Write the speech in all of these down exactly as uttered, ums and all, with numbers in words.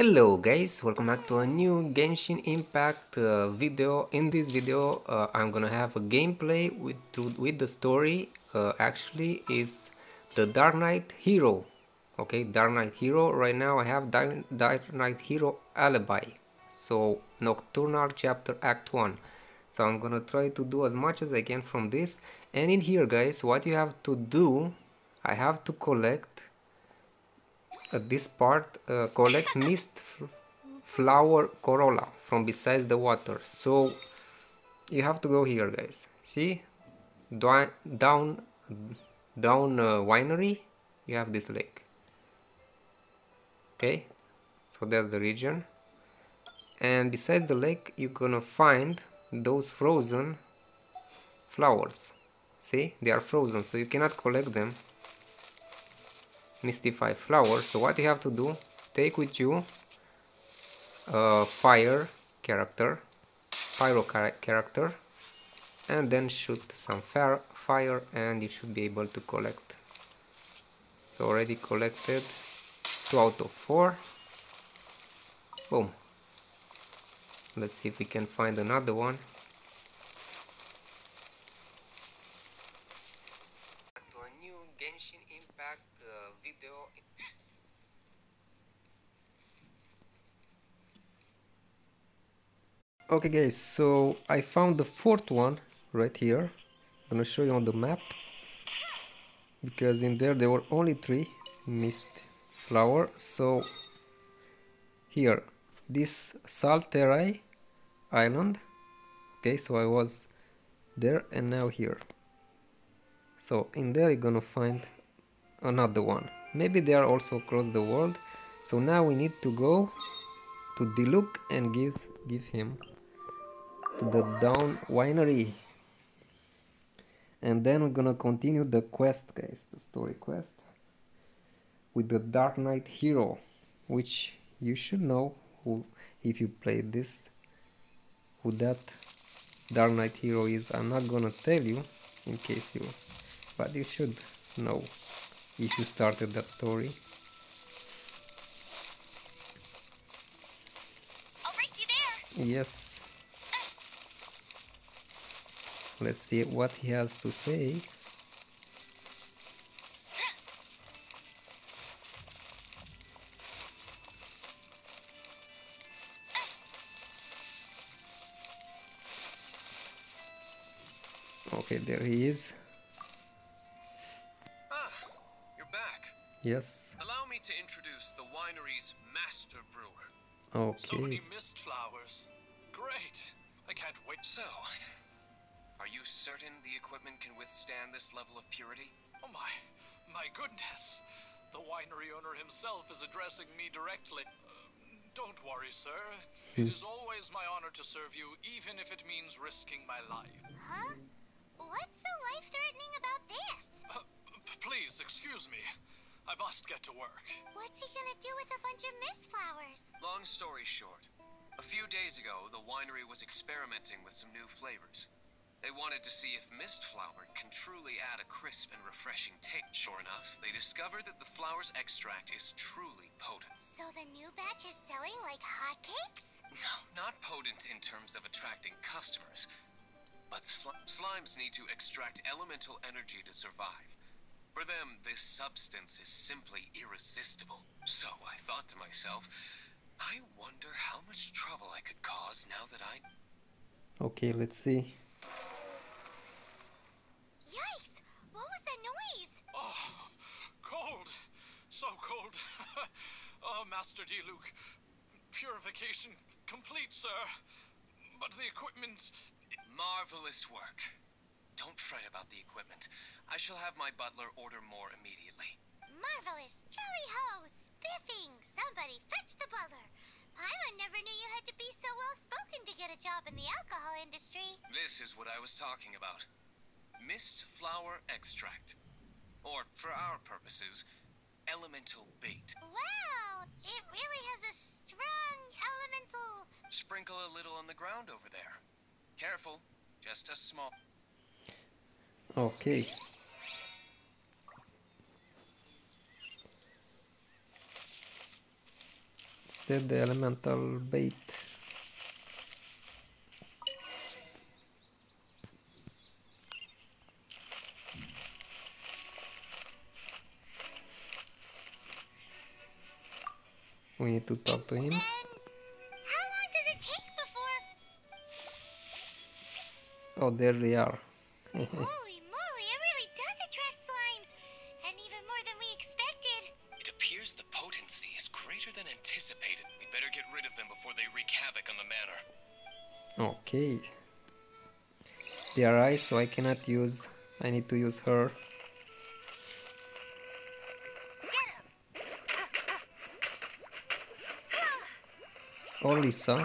Hello guys, welcome back to a new Genshin Impact uh, video. In this video uh, I'm gonna have a gameplay with, to, with the story. Uh, actually is the Dark Knight Hero. Okay, Dark Knight Hero. Right now I have Dark Knight Hero Alibi. So Nocturnal Chapter Act one. So I'm gonna try to do as much as I can from this. And in here guys, what you have to do, I have to collect at uh, this part, uh, collect mist flower corolla from besides the water. So you have to go here guys, see, down down uh, winery, you have this lake. Okay, so that's the region, and besides the lake you're gonna find those frozen flowers. See, they are frozen, so you cannot collect them. Mystify flowers. So what you have to do, take with you a fire character, pyro character, and then shoot some fire and you should be able to collect. So already collected two out of four. Boom. Let's see if we can find another one. Genshin Impact uh, video. Okay guys, so I found the fourth one right here. I'm gonna show you on the map, because in there there were only three mist flower. So here, this Salterai island. Okay, so I was there and now here. So in there you're gonna find another one. Maybe they are also across the world. So now we need to go to Diluc and give, give him to the Dawn Winery. And then we're gonna continue the quest guys, the story quest, with the Dark Knight Hero, which you should know who, if you played this, who that Dark Knight Hero is. I'm not gonna tell you in case you... but you should know if you started that story. I'll race you there. Yes. Let's see what he has to say. Okay, there he is. Yes. Allow me to introduce the winery's master brewer. Okay. So many mist flowers. Great. I can't wait. So, are you certain the equipment can withstand this level of purity? Oh my, my goodness. The winery owner himself is addressing me directly. Uh, don't worry, sir. It is always my honor to serve you, even if it means risking my life. Huh? What's so life-threatening about this? Uh, please, excuse me. I must get to work. What's he gonna do with a bunch of mist flowers? Long story short, a few days ago, the winery was experimenting with some new flavors. They wanted to see if mist flower can truly add a crisp and refreshing taste. Sure enough, they discovered that the flower's extract is truly potent. So the new batch is selling like hotcakes? No, not potent in terms of attracting customers, but sl slimes need to extract elemental energy to survive. For them, this substance is simply irresistible. So I thought to myself, I wonder how much trouble I could cause now that I... Okay, let's see. Yikes! What was that noise? Oh, cold! So cold! Oh, Master Diluc, purification complete, sir. But the equipment... Marvelous work. Don't fret about the equipment. I shall have my butler order more immediately. Marvelous! Jelly ho! Spiffing! Somebody fetch the butler! Paimon never knew you had to be so well-spoken to get a job in the alcohol industry. This is what I was talking about. Mist flower extract. Or, for our purposes, elemental bait. Wow! It really has a strong elemental... Sprinkle a little on the ground over there. Careful, just a small... Okay. still the elemental bait. We need to talk to him. Oh, there they are. Holy moly, it really does attract slimes, and even more than we expected. It appears the potency is greater than anticipated. We better get rid of them before they wreak havoc on the manor. Okay. They are ice, so I cannot use. I need to use her. Or Lisa.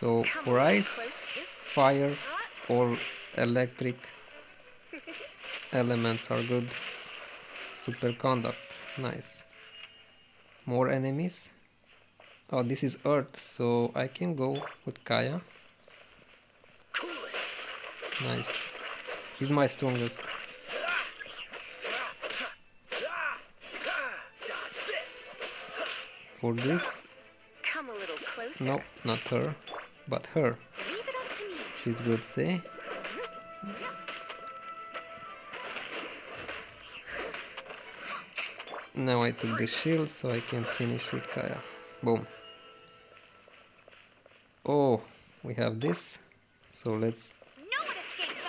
So for ice, fire or electric elements are good. Superconduct, nice. More enemies. Oh, this is earth, so I can go with Kaeya. Nice. He's my strongest. For this, no, not her. But her, she's good, see? Now I took the shield so I can finish with Kaeya. Boom. Oh, we have this, so let's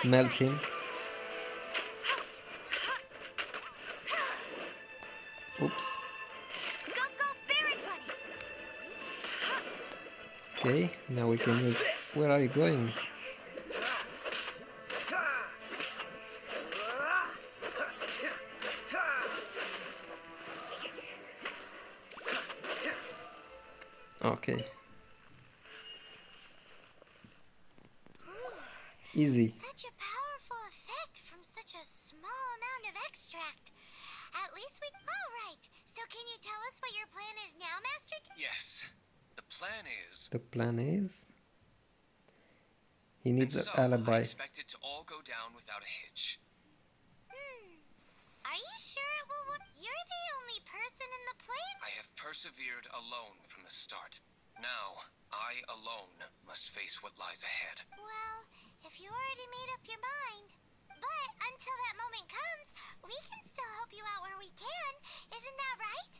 melt him. Oops. Okay, now we can use... Where are you going? Okay. Easy. Such a powerful effect from such a small amount of extract. At least we... All right, so can you tell us what your plan is now, Master? Yes. Plan is, the plan is he needs so an alibi. I expect it to all go down without a hitch. Mm. Are you sure it will work? You're the only person in the plane. I have persevered alone from the start. Now, I alone must face what lies ahead. Well, if you already made up your mind. But until that moment comes, we can still help you out where we can. Isn't that right?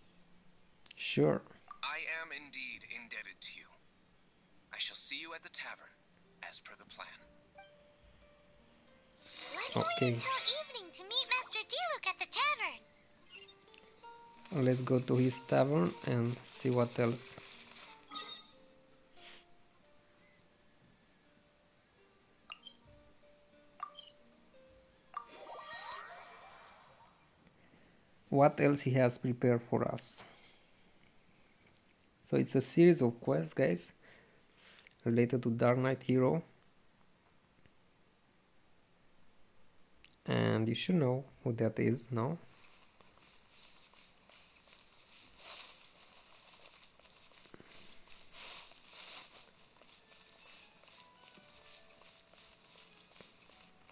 Sure. I am indeed indebted to you. I shall see you at the tavern, as per the plan. Let's okay. wait until evening to meet Master Diluc at the tavern. Let's go to his tavern and see what else. What else he has prepared for us? So it's a series of quests, guys, related to Dark Knight Hero. And you should know who that is now.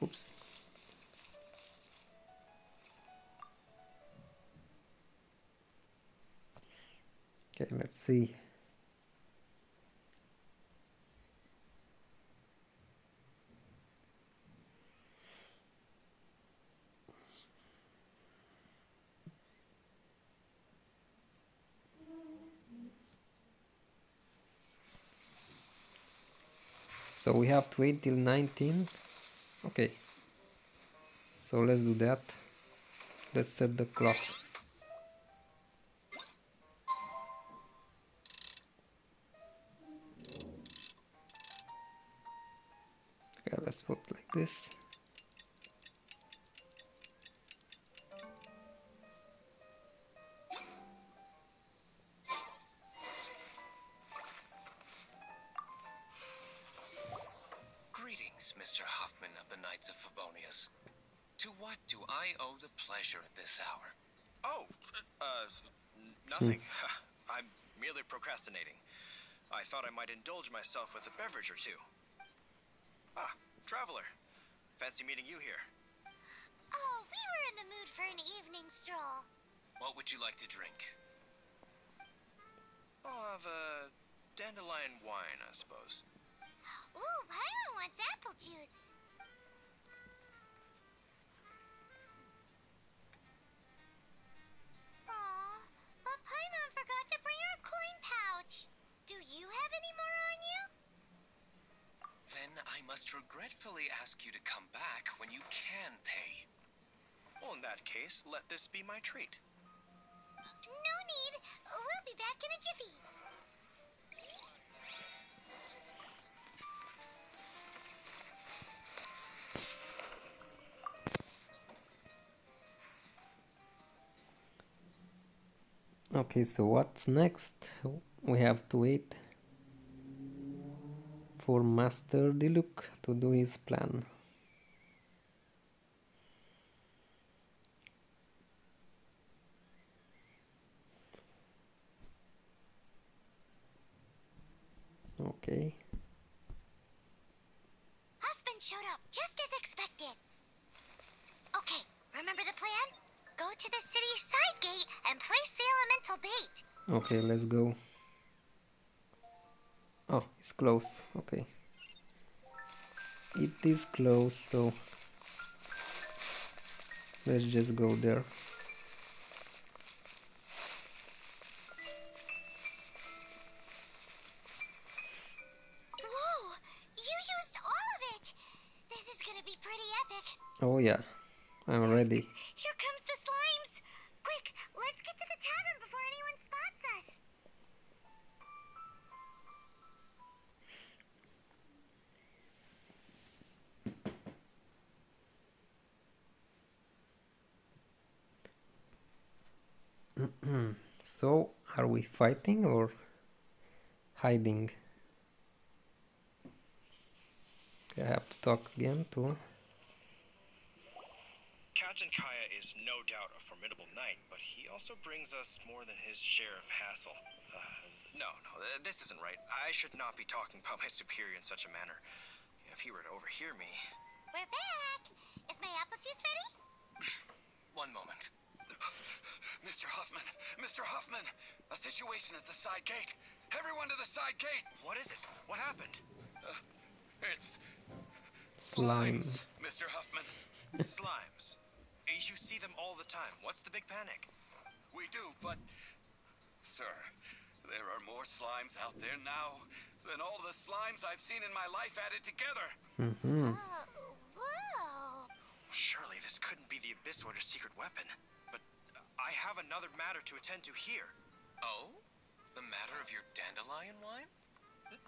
Oops. Okay, let's see. So we have to wait till nineteen. Okay. So let's do that. Let's set the clock. Let's put like this. Greetings, Mister Hoffman of the Knights of Favonius. To what do I owe the pleasure at this hour? Oh, uh, nothing. Hmm. I'm merely procrastinating. I thought I might indulge myself with a beverage or two. Ah. Traveler, Fancy meeting you here. Oh, we were in the mood for an evening stroll. What would you like to drink? I'll have a dandelion wine, I suppose. Ooh, Paimon wants apple juice. Aw, but Paimon forgot to bring her coin pouch. Do you have any more on you? Then I must regretfully ask you to come back when you can pay. Well, in that case, let this be my treat. No need. We'll be back in a jiffy. Okay, so what's next? We have to wait for Master Diluc to do his plan. Okay. Huffman showed up just as expected. Okay, remember the plan? Go to the city side gate and place the elemental bait. Okay, let's go. Oh, it's close. Okay. It is close, so let's just go there. Oh yeah, I'm ready. Here comes the slimes! Quick, let's get to the tavern before anyone spots us. So, are we fighting or hiding? Okay, I have to talk again too. Captain Kaeya is no doubt a formidable knight, but he also brings us more than his share of hassle. Uh, no, no, th this isn't right. I should not be talking about my superior in such a manner. If he were to overhear me... We're back! Is my apple juice ready? One moment. Mister Huffman! Mister Huffman! A situation at the side gate! Everyone to the side gate! What is it? What happened? Uh, it's... Slimes. Slimes. Mister Huffman. Slimes. You see them all the time. What's the big panic? We do, but... Sir, there are more slimes out there now than all the slimes I've seen in my life added together. Mm-hmm. Uh, whoa. Surely this couldn't be the Abyss Order's secret weapon. But I have another matter to attend to here. Oh? The matter of your dandelion wine?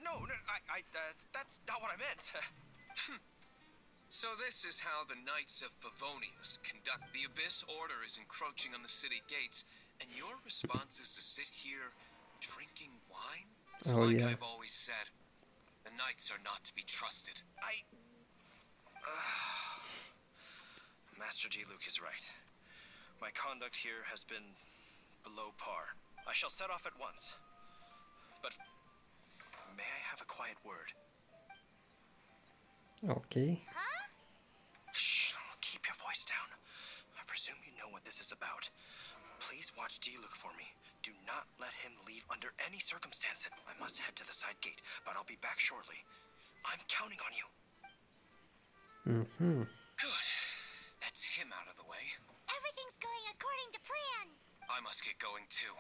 No, no, I... I uh, that's not what I meant. So this is how the Knights of Favonius conduct the Abyss Order is encroaching on the city gates, and your response is to sit here drinking wine? It's oh, like yeah. I've always said, the Knights are not to be trusted. I... Uh, Master Diluc is right. My conduct here has been below par. I shall set off at once. But may I have a quiet word? Okay. Huh? Shh, keep your voice down. I presume you know what this is about. Please watch Diluc for me. Do not let him leave under any circumstance. I must head to the side gate, but I'll be back shortly. I'm counting on you. Mm-hmm. Good. That's him out of the way. Everything's going according to plan. I must get going too.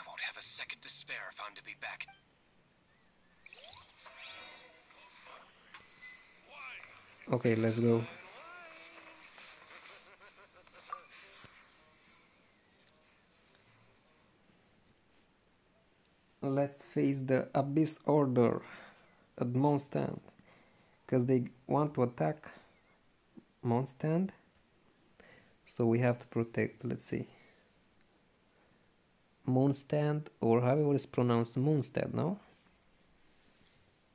I won't have a second to spare if I'm to be back. Okay, let's go. Let's face the Abyss Order at Mondstadt, because they want to attack Mondstadt, so we have to protect, let's see, Mondstadt, or however it's pronounced, Mondstadt, no?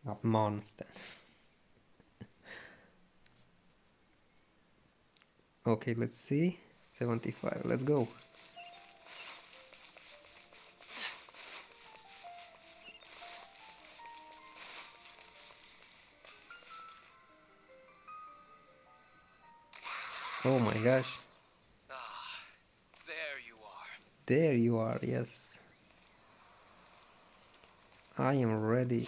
Not Mondstadt. Okay, let's see. seventy-five, let's go. Oh my gosh. Ah, there you are. There you are, yes. I am ready.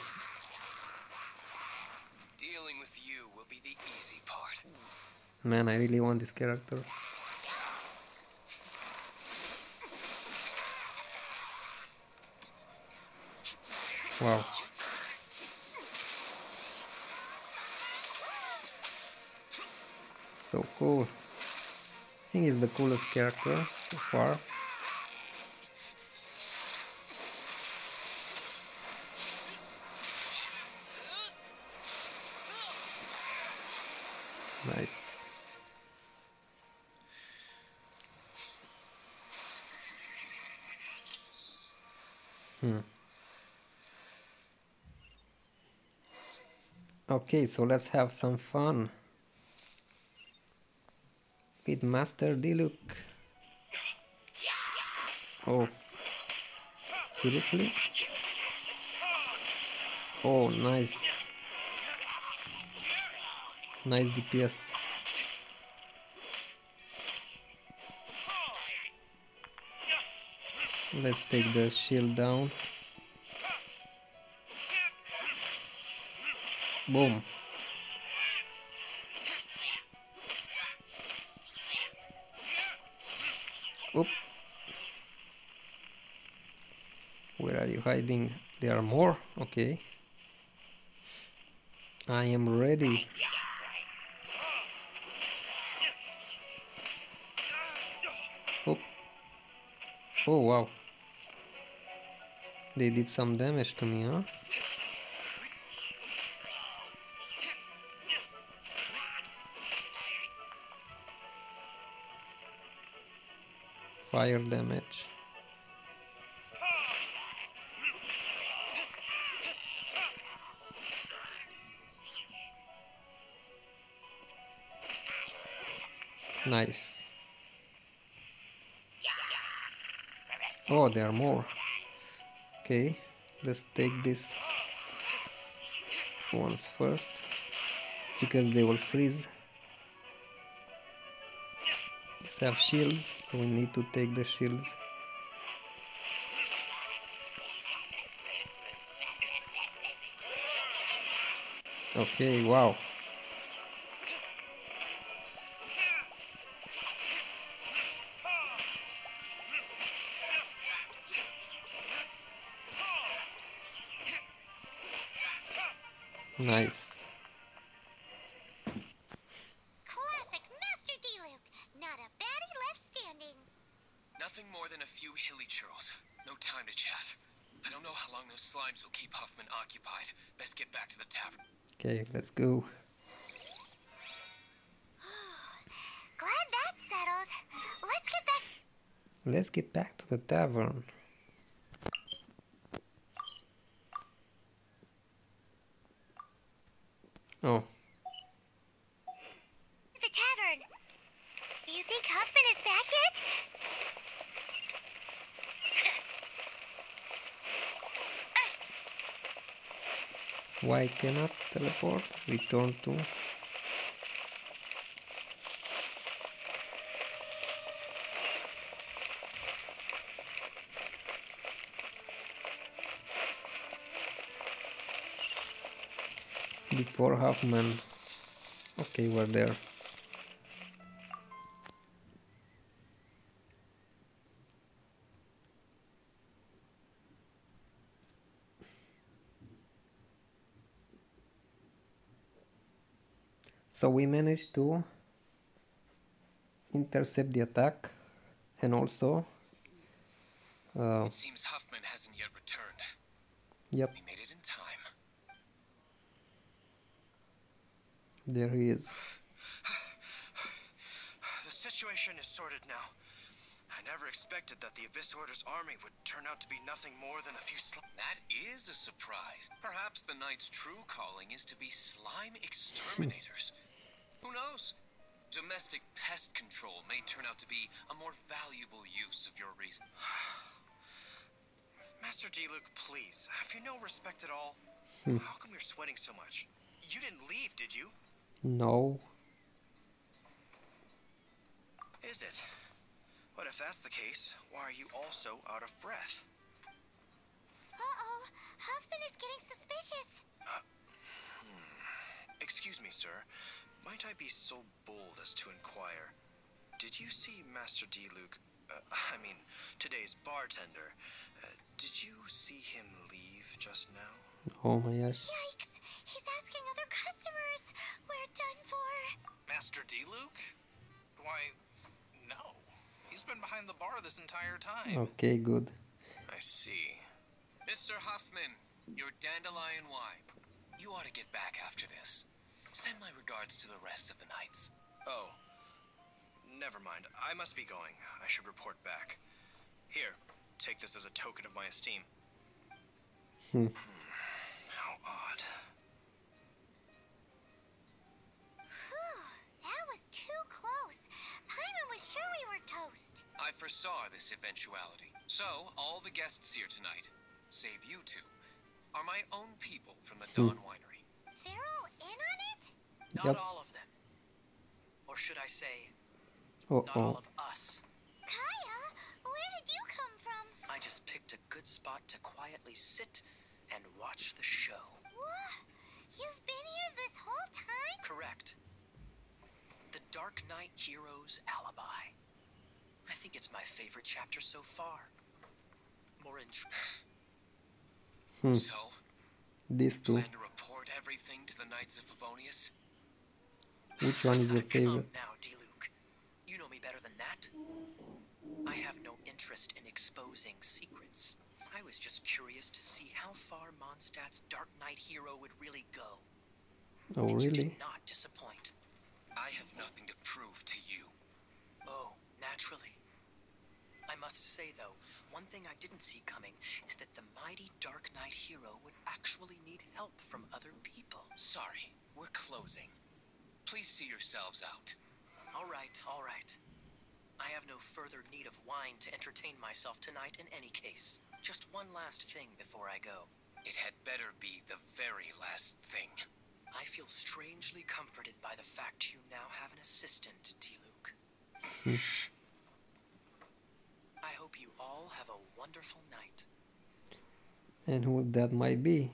Dealing with you will be the easy part. Man, I really want this character. Wow. So cool. I think it's the coolest character so far. Nice. Hmm. Okay, so let's have some fun with Master Diluc. Oh, seriously? Oh, nice. Nice D P S. Let's take the shield down. Boom. Oop. Where are you hiding? There are more? Okay. I am ready. Oop. Oh wow. They did some damage to me, huh? Fire damage. Nice. Oh, there are more. Okay, let's take these ones first, because they will freeze. Have shields, so we need to take the shields. Okay, wow. Nice. Okay, let's go. Glad that's settled. Let's get back. Let's get back to the tavern. Oh. The tavern. Do you think Huffman is back yet? Why cannot teleport? Return to. Before Huffman. Okay, we're there. So we managed to intercept the attack, and also uh, it seems Huffman hasn't yet returned. Yep. We made it in time. There he is. The situation is sorted now. I never expected that the Abyss Order's army would turn out to be nothing more than a few slime. That is a surprise. Perhaps the Knight's true calling is to be slime exterminators. Who knows? Domestic pest control may turn out to be a more valuable use of your reason. Master Diluc, please, have you no respect at all? Hmm. How come you're sweating so much? You didn't leave, did you? No. Is it? But if that's the case, why are you also out of breath? Uh-oh, Huffman is getting suspicious. Uh, hmm. Excuse me, sir. Might I be so bold as to inquire? Did you see Master Diluc, uh, I mean, today's bartender, uh, did you see him leave just now? Oh my gosh. Yikes, he's asking other customers. We're done for. Master Diluc? Why, no. He's been behind the bar this entire time. Okay, good. I see. Mister Huffman, your dandelion wine. You ought to get back after this. Send my regards to the rest of the knights. Oh, never mind. I must be going. I should report back. Here, take this as a token of my esteem. Hmm. How odd. I foresaw this eventuality, so all the guests here tonight, save you two, are my own people from the Dawn Winery. They're all in on it? Not yep. all of them. Or should I say, uh-oh. not all of us. Kaeya, where did you come from? I just picked a good spot to quietly sit and watch the show. What? You've been here this whole time? Correct. The Dark Knight Hero's Alibi. I think it's my favorite chapter so far. More intro. Hmm. So, these two. Plan to report everything to the Knights of Favonius. Which one is your favorite? Come now, Diluc. You know me better than that. I have no interest in exposing secrets. I was just curious to see how far Mondstadt's Dark Knight Hero would really go. Oh, and really? You did not disappoint. I have nothing to prove to you. Oh. Naturally. I must say, though, one thing I didn't see coming is that the mighty Dark Knight Hero would actually need help from other people. Sorry, we're closing. Please see yourselves out. All right, all right. I have no further need of wine to entertain myself tonight in any case. Just one last thing before I go. It had better be the very last thing. I feel strangely comforted by the fact you now have an assistant, Diluc. I hope you all have a wonderful night. And who that might be?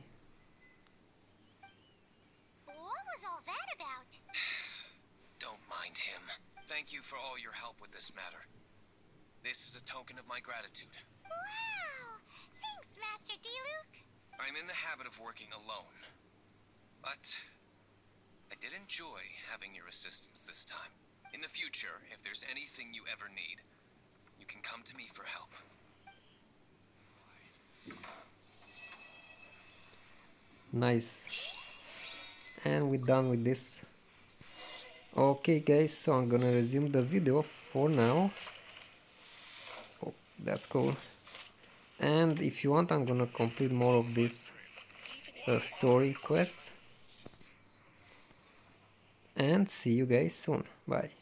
What was all that about? Don't mind him. Thank you for all your help with this matter. This is a token of my gratitude. Wow! Thanks, Master Diluc. I'm in the habit of working alone. But I did enjoy having your assistance this time. In the future, if there's anything you ever need, you can come to me for help. Nice. And we're done with this. Okay guys, so I'm gonna resume the video for now. Oh, that's cool. And if you want, I'm gonna complete more of this uh, story quest. And see you guys soon. Bye.